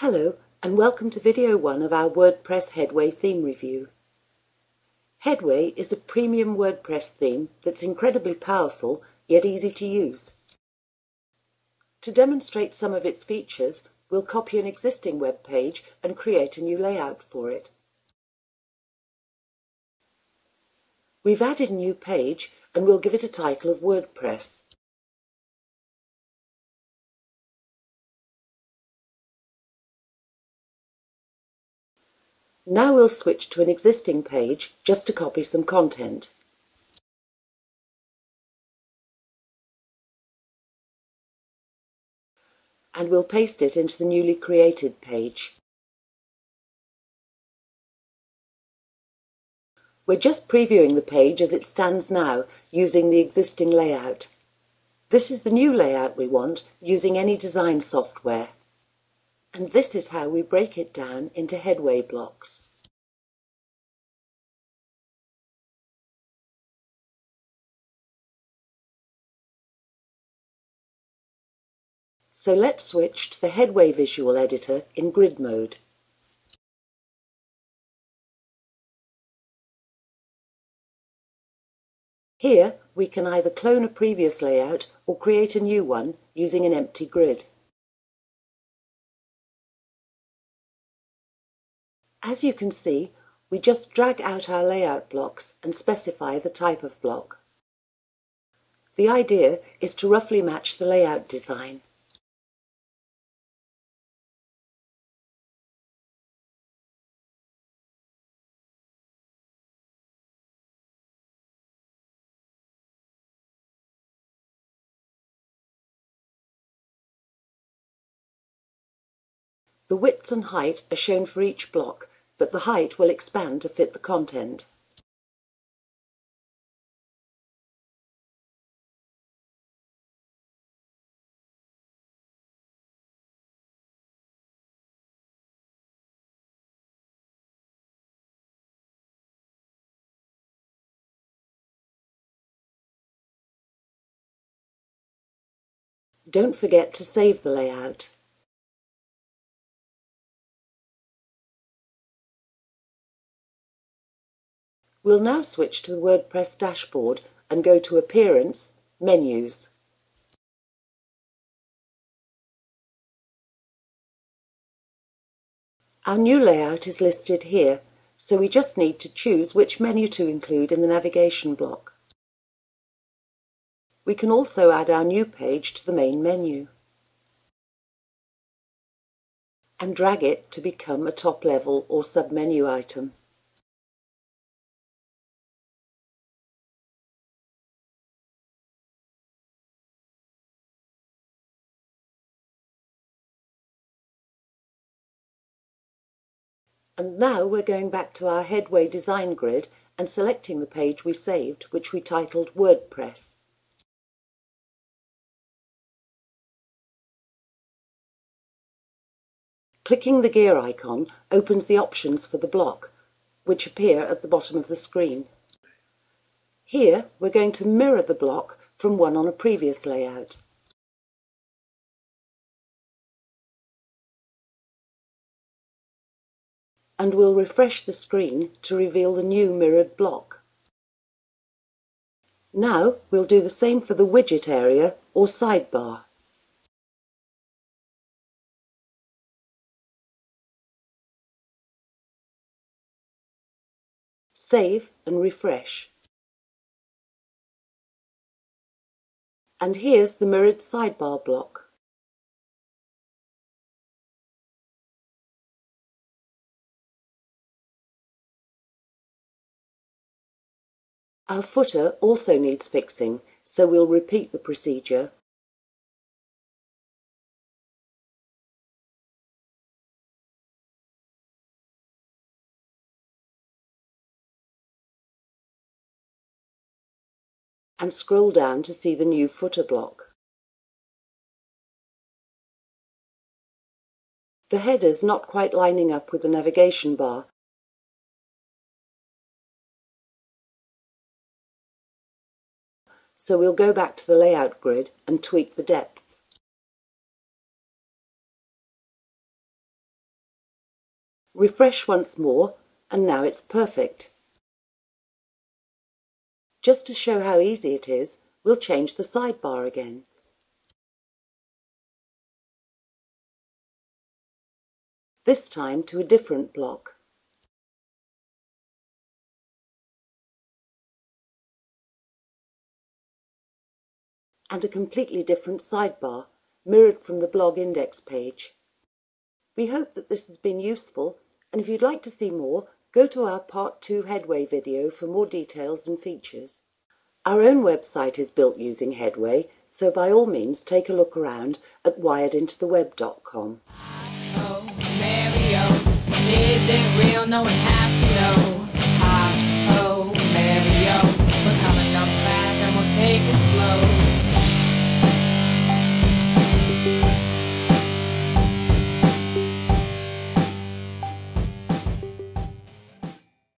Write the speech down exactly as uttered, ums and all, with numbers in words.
Hello and welcome to video one of our WordPress Headway theme review. Headway is a premium WordPress theme that's incredibly powerful yet easy to use. To demonstrate some of its features, we'll copy an existing web page and create a new layout for it. We've added a new page and we'll give it a title of WordPress. Now we'll switch to an existing page just to copy some content. And we'll paste it into the newly created page. We're just previewing the page as it stands now using the existing layout. This is the new layout we want using any design software. And this is how we break it down into headway blocks. So let's switch to the Headway Visual Editor in grid mode. Here we can either clone a previous layout or create a new one using an empty grid. As you can see, we just drag out our layout blocks and specify the type of block. The idea is to roughly match the layout design. The width and height are shown for each block, but the height will expand to fit the content. Don't forget to save the layout. We'll now switch to the WordPress dashboard and go to Appearance, Menus. Our new layout is listed here, so we just need to choose which menu to include in the navigation block. We can also add our new page to the main menu and drag it to become a top level or sub-menu item. And now we're going back to our Headway design grid and selecting the page we saved, which we titled WordPress. Clicking the gear icon opens the options for the block, which appear at the bottom of the screen. Here we're going to mirror the block from one on a previous layout. And we'll refresh the screen to reveal the new mirrored block. Now we'll do the same for the widget area or sidebar. Save and refresh. And here's the mirrored sidebar block. Our footer also needs fixing, so we'll repeat the procedure. And scroll down to see the new footer block. The header's not quite lining up with the navigation bar, so we'll go back to the layout grid and tweak the depth. refresh once more, and now it's perfect. Just to show how easy it is, we'll change the sidebar again. This time to a different block. And a completely different sidebar, mirrored from the blog index page. We hope that this has been useful, and if you'd like to see more, go to our Part two Headway video for more details and features. Our own website is built using Headway, so by all means take a look around at wired into the web dot com. I know Mario isn't real, no one has to know.